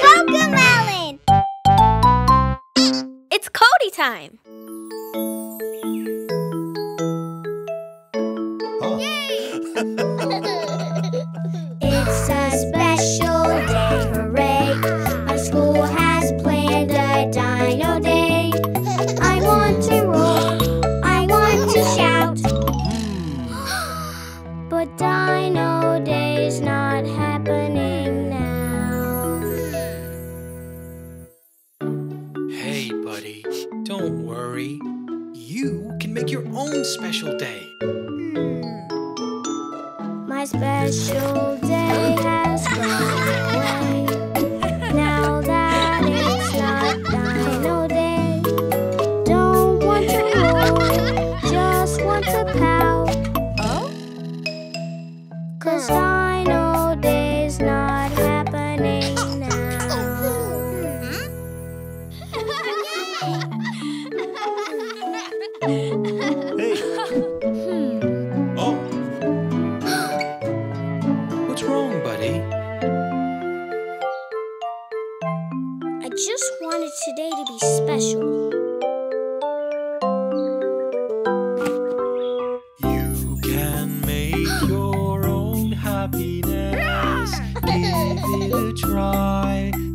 Cocomelon! It's Cody time! Oh. Yay! It's a special day, hooray! Our school has planned a dino day. I want to roar, I want to shout. But dino day's not happening now. Hey, buddy, don't worry. You can make your own special day. My special day has gone away. Now that it's not Dino Day, don't want to roll, just want to pout. Oh? 'Cause Dino Day's not happening now. Hey. I just wanted today to be special. You can make your own happiness. Give it a try.